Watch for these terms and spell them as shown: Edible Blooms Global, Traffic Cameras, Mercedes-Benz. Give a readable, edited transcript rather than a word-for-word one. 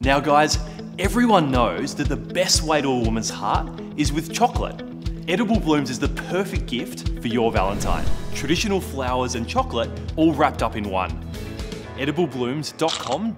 Now guys, everyone knows that the best way to a woman's heart is with chocolate. Edible Blooms is the perfect gift for your Valentine. Traditional flowers and chocolate all wrapped up in one. edibleblooms.com.au